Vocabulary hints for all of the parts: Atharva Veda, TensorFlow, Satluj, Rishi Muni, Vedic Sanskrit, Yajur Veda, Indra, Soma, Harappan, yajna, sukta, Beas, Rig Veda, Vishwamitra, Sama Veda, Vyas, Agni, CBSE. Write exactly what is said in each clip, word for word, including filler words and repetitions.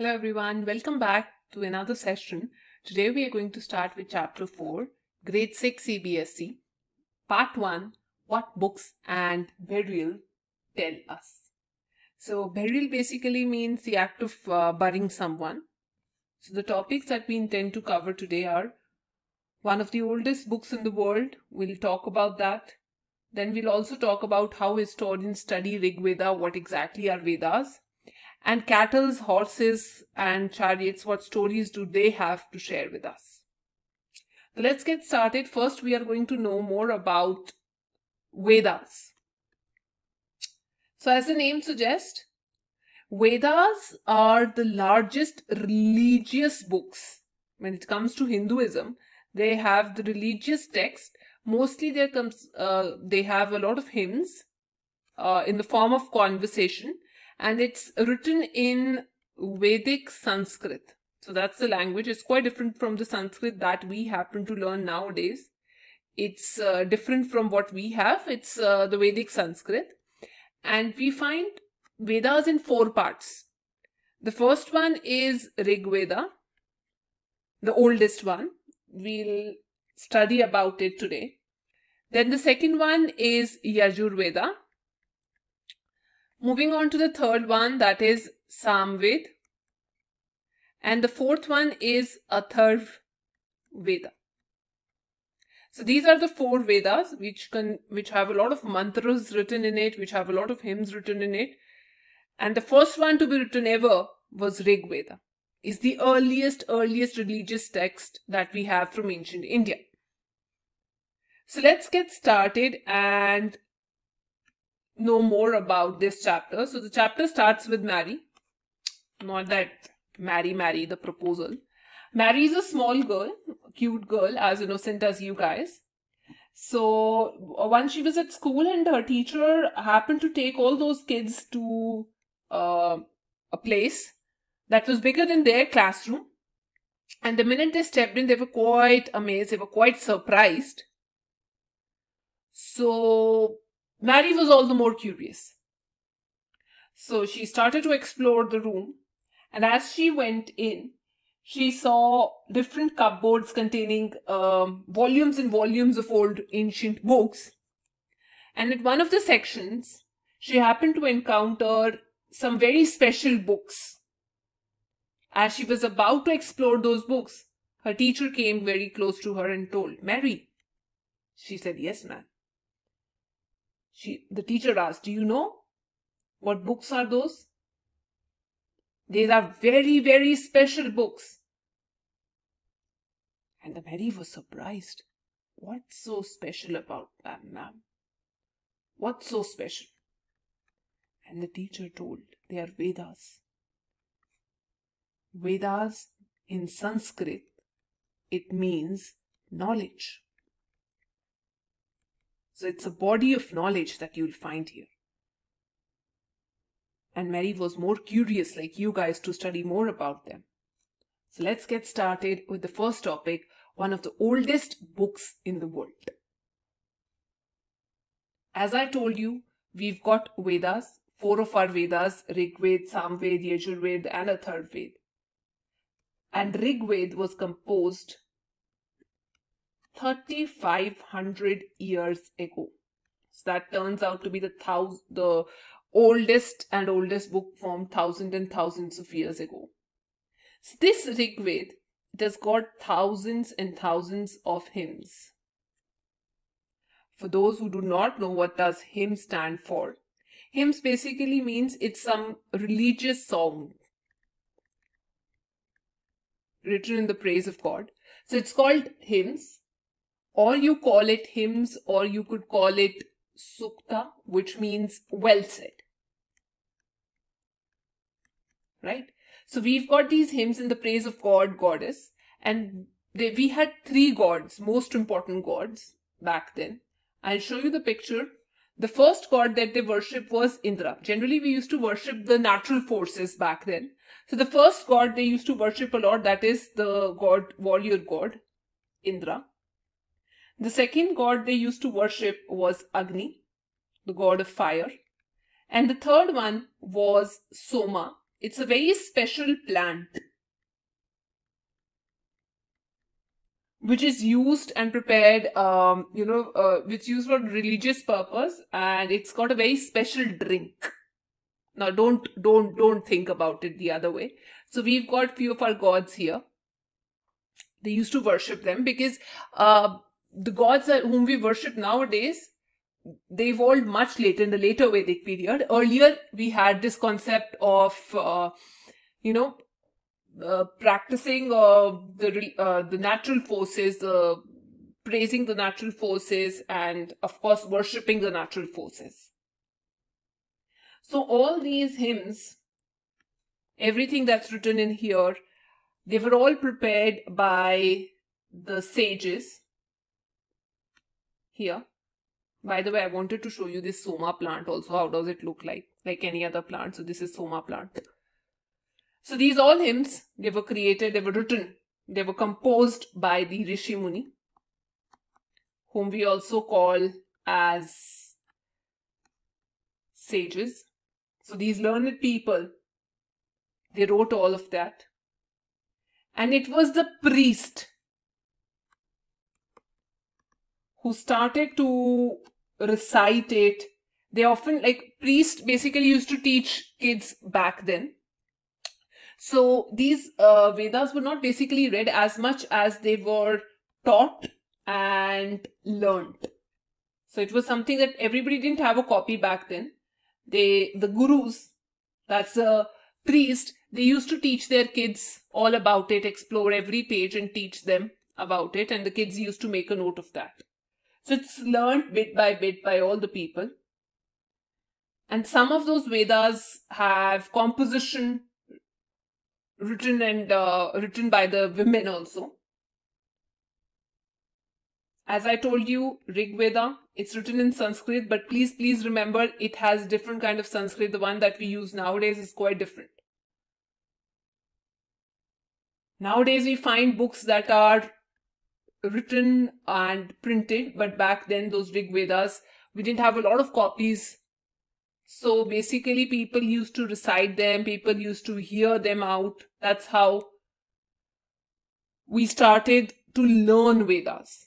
Hello everyone, welcome back to another session. Today we are going to start with chapter four, grade six C B S E, part one, what books and burial tell us. So burial basically means the act of uh, burying someone. So the topics that we intend to cover today are one of the oldest books in the world. We'll talk about that. Then we'll also talk about how historians study Rig Veda, what exactly are Vedas. And cattle, horses, and chariots, what stories do they have to share with us? So let's get started. First, we are going to know more about Vedas. So as the name suggests, Vedas are the largest religious books. When it comes to Hinduism, they have the religious text. Mostly there comes, uh, they have a lot of hymns uh, in the form of conversation. And it's written in Vedic Sanskrit. So that's the language. It's quite different from the Sanskrit that we happen to learn nowadays. It's uh, different from what we have. It's uh, the Vedic Sanskrit. And we find Vedas in four parts. The first one is Rig Veda, the oldest one. We'll study about it today. Then the second one is Yajur Veda. Moving on to the third one, that is Sama Veda. And the fourth one is Atharva Veda. So these are the four Vedas which can which have a lot of mantras written in it, which have a lot of hymns written in it. And the first one to be written ever was Rig Veda. It's the earliest, earliest religious text that we have from ancient India. So let's get started and know more about this chapter. So the chapter starts with Mary. Not that Mary, Mary, the proposal. Mary is a small girl, a cute girl, as innocent as you guys. So once she was at school and her teacher happened to take all those kids to uh, a place that was bigger than their classroom. And the minute they stepped in, they were quite amazed. They were quite surprised. So Mary was all the more curious. So she started to explore the room, and as she went in, she saw different cupboards containing um, volumes and volumes of old ancient books. And at one of the sections, she happened to encounter some very special books. As she was about to explore those books, her teacher came very close to her and told, "Mary." She said, "Yes, ma'am." She, the teacher asked, "Do you know what books are those?" "These are very, very special books." And the Mary was surprised. "What's so special about them, ma'am? What's so special?" And the teacher told, "They are Vedas." Vedas in Sanskrit, it means knowledge. So it's a body of knowledge that you'll find here. And Mary was more curious, like you guys, to study more about them. So let's get started with the first topic, one of the oldest books in the world. As I told you, we've got Vedas, four of our Vedas, Rig Veda, Sama Veda, Yajur Veda, and Atharva Veda. And Rig Veda was composed thirty-five hundred years ago. So that turns out to be the thousand, the oldest and oldest book formed thousands and thousands of years ago. So this Rig Veda, it has got thousands and thousands of hymns. For those who do not know, what does hymn stand for? Hymns basically means it's some religious song written in the praise of God. So it's called hymns. Or you call it hymns, or you could call it sukta, which means well said. Right? So we've got these hymns in the praise of God, goddess. And they, we had three gods, most important gods back then. I'll show you the picture. The first god that they worshipped was Indra. Generally, we used to worship the natural forces back then. So the first god they used to worship a lot, that is the god, warrior god, Indra. The second god they used to worship was Agni, the god of fire. And the third one was Soma, It's a very special plant which is used and prepared, um, you know, uh, which used for religious purpose, and it's got a very special drink. Now, don't, don't, don't think about it the other way. So we've got few of our gods here. They used to worship them because uh, the gods whom we worship nowadays, they evolved much later in the later Vedic period. Earlier, we had this concept of, uh, you know, uh, practicing uh, the, uh, the natural forces, uh, praising the natural forces, and of course, worshipping the natural forces. So all these hymns, everything that's written in here, they were all prepared by the sages here. By the way, I wanted to show you this Soma plant also. How does it look like? Like any other plant. So this is Soma plant. So these all hymns, they were created, they were written, they were composed by the Rishi Muni, whom we also call as sages. So these learned people, they wrote all of that. And it was the priest who started to recite it. They often, like, priests basically used to teach kids back then. So these uh, Vedas were not basically read as much as they were taught and learnt. So it was something that everybody didn't have a copy back then. They, the gurus, that's a priest, they used to teach their kids all about it, explore every page and teach them about it. And the kids used to make a note of that. So it's learned bit by bit by all the people. And some of those Vedas have composition written and uh, written by the women also. As I told you, Rig Veda, it's written in Sanskrit, but please, please remember it has different kind of Sanskrit. The one that we use nowadays is quite different. Nowadays, we find books that are written and printed, but back then those Rig Vedas, we didn't have a lot of copies. So basically people used to recite them, people used to hear them out. That's how we started to learn Vedas.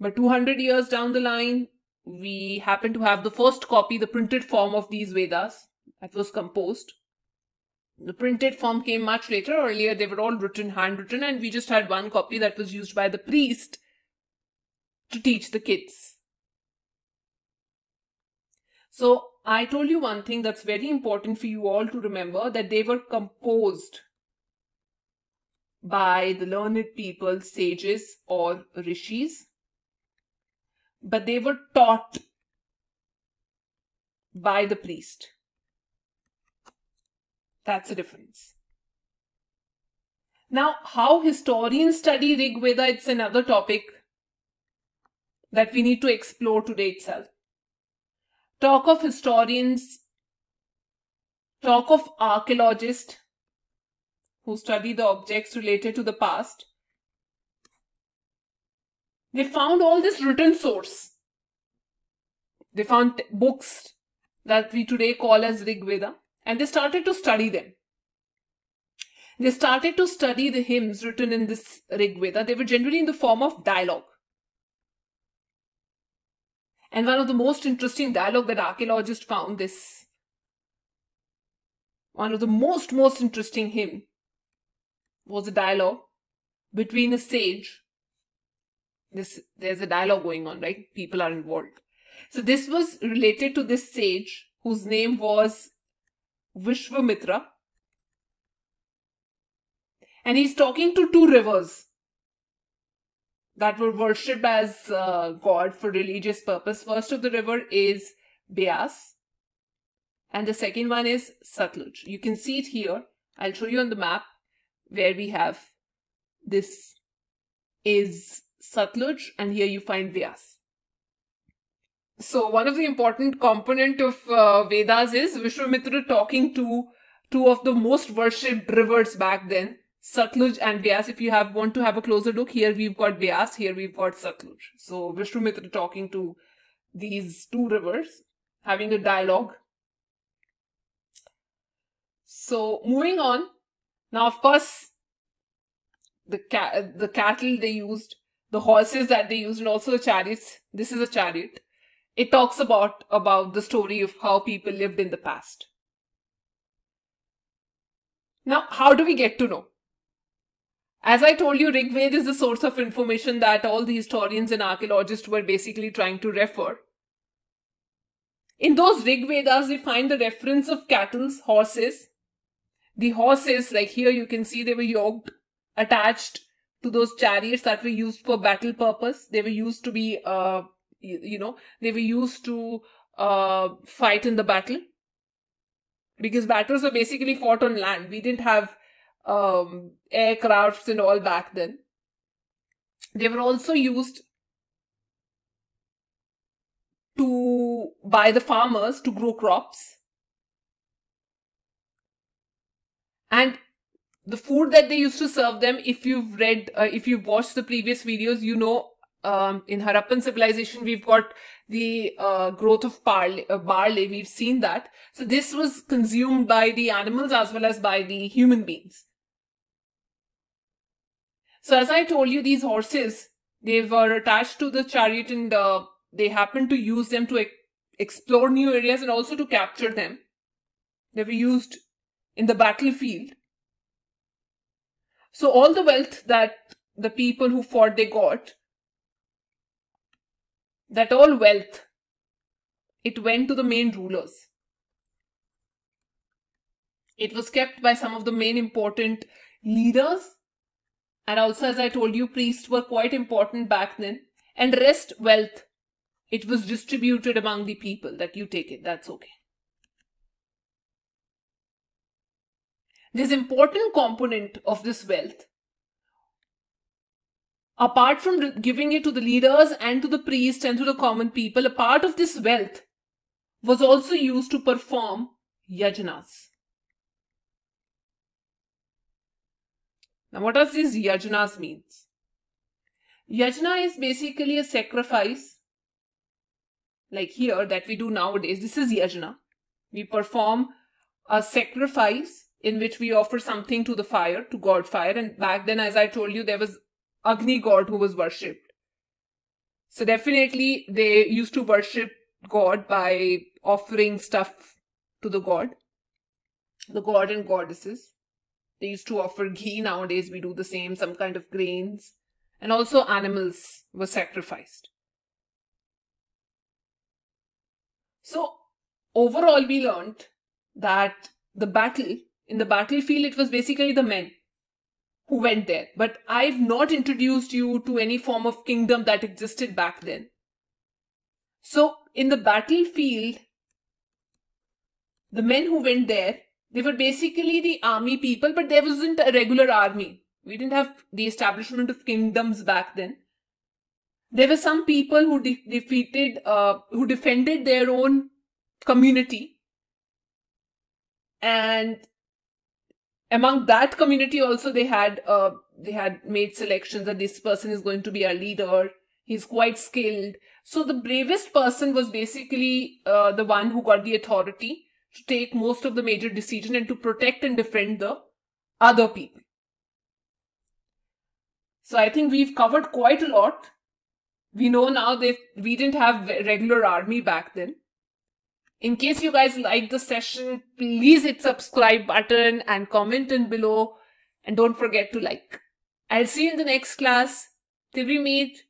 But two hundred years down the line, we happened to have the first copy, the printed form of these Vedas that was composed. The printed form came much later. Earlier, they were all written, handwritten, and we just had one copy that was used by the priest to teach the kids. So I told you one thing that's very important for you all to remember, that they were composed by the learned people, sages or rishis, but they were taught by the priest. That's the difference. Now, how historians study Rig Veda, it's another topic that we need to explore today itself. Talk of historians, talk of archaeologists who study the objects related to the past. They found all this written source. They found books that we today call as Rig Veda. And they started to study them. They started to study the hymns written in this Rig Veda. They were generally in the form of dialogue. And one of the most interesting dialogue that archaeologists found this, one of the most, most interesting hymn was a dialogue between a sage. This, there's a dialogue going on, right? People are involved. So this was related to this sage whose name was Vishwamitra, and he's talking to two rivers that were worshipped as uh, God for religious purpose. First of the river is Beas, and the second one is Satluj. You can see it here. I'll show you on the map where we have this is Satluj, and here you find Vyas. So one of the important component of uh, Vedas is Vishwamitra talking to two of the most worshipped rivers back then, Satluj and Vyas. If you have want to have a closer look, here we've got Vyas, here we've got Satluj. So Vishwamitra talking to these two rivers, having a dialogue. So moving on, now of course the ca the cattle they used, the horses that they used, and also the chariots. This is a chariot. It talks about about the story of how people lived in the past. Now, how do we get to know? As I told you, Rig Veda is the source of information that all the historians and archaeologists were basically trying to refer. In those Rig Vedas, we find the reference of cattle, horses. The horses, like here you can see, they were yoked, attached to those chariots that were used for battle purpose. They were used to be, uh, you, you know, they were used to uh, fight in the battle. Because battles were basically fought on land. We didn't have um, aircrafts and all back then. They were also used to by the farmers to grow crops. And the food that they used to serve them, if you've read, uh, if you've watched the previous videos, you know, um, in Harappan civilization, we've got the uh, growth of barley, uh, barley, we've seen that. So this was consumed by the animals as well as by the human beings. So as I told you, these horses, they were attached to the chariot, and uh, they happened to use them to e explore new areas and also to capture them. They were used in the battlefield. So all the wealth that the people who fought, they got, that all wealth, it went to the main rulers. It was kept by some of the main important leaders. And also, as I told you, priests were quite important back then. And rest wealth, it was distributed among the people, that you take it, that's okay. This important component of this wealth, apart from giving it to the leaders and to the priests and to the common people, a part of this wealth was also used to perform yajnas. Now, what does these yajnas mean? Yajna is basically a sacrifice, like here that we do nowadays. This is yajna. We perform a sacrifice in which we offer something to the fire, to God fire. And back then, as I told you, there was Agni god who was worshipped. So definitely they used to worship God by offering stuff to the god, the god and goddesses. They used to offer ghee. Nowadays we do the same, some kind of grains. And also animals were sacrificed. So overall, we learned that the battle, in the battlefield, it was basically the men who went there. But I've not introduced you to any form of kingdom that existed back then. So in the battlefield, the men who went there, they were basically the army people, but there wasn't a regular army. We didn't have the establishment of kingdoms back then. There were some people who de defeated, uh, who defended their own community. And among that community also, they had uh, they had made selections that this person is going to be our leader. He's quite skilled. So the bravest person was basically uh, the one who got the authority to take most of the major decisions and to protect and defend the other people. So I think we've covered quite a lot. We know now that we didn't have a regular army back then. In case you guys like the session, please hit subscribe button and comment in below, and don't forget to like. I'll see you in the next class. Till we meet.